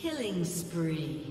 Killing spree.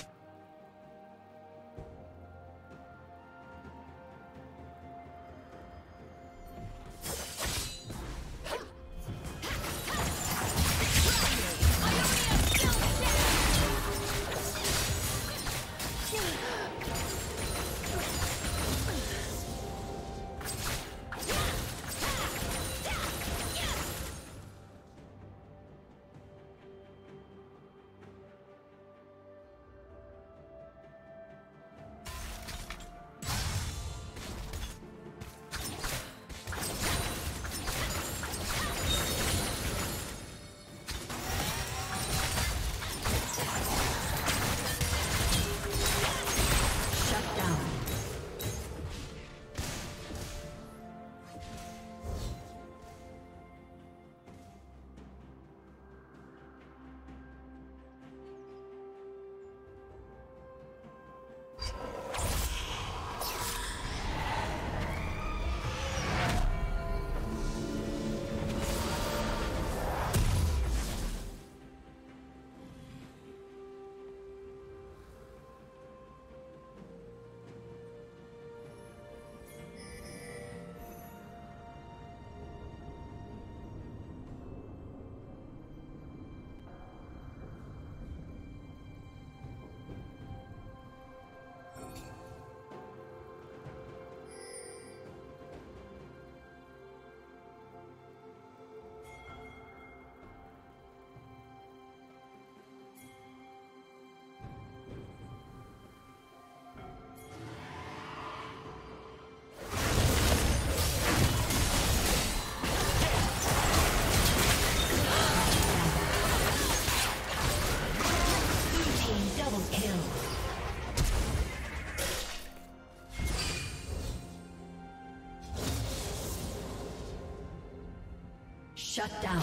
Shut down.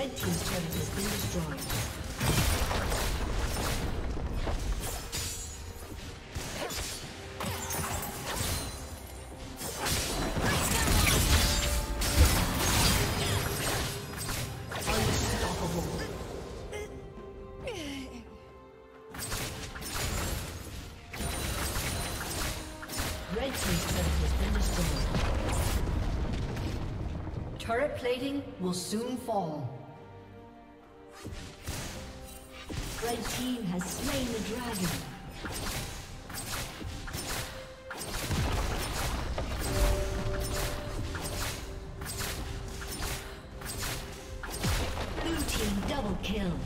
Red team's turret has been destroyed. Turret plating will soon fall. Red team has slain the dragon. Blue team double kill.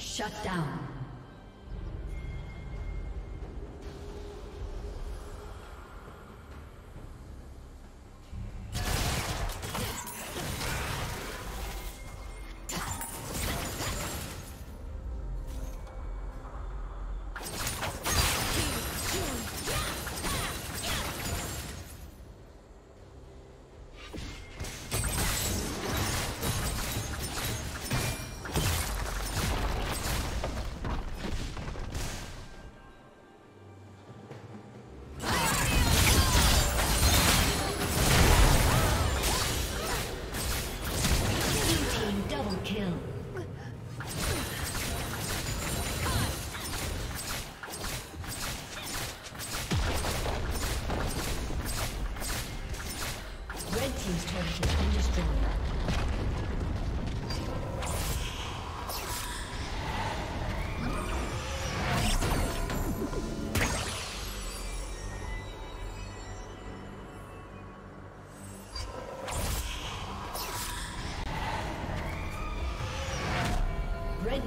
Shut down. Red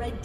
Red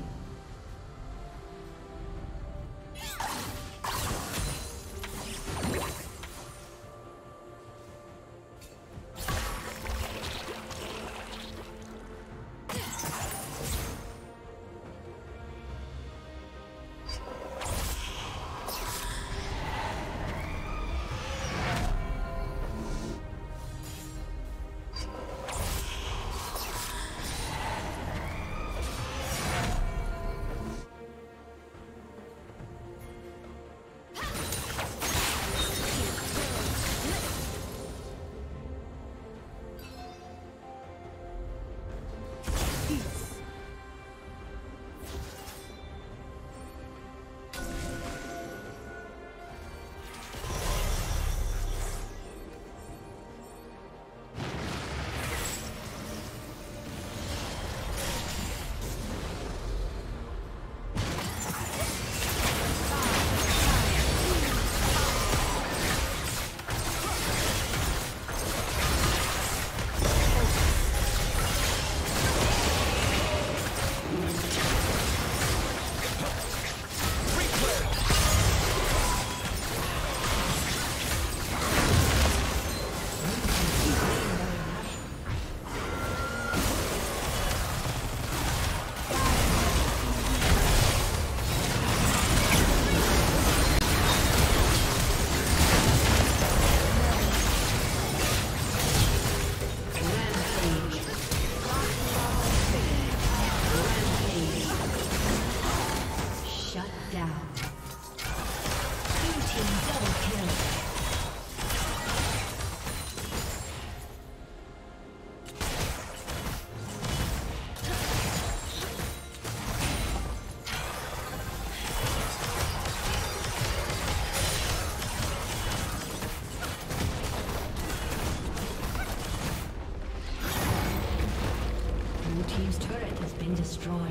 Destroyed.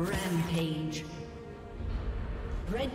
Rampage. Red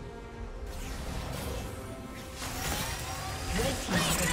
Red team's turret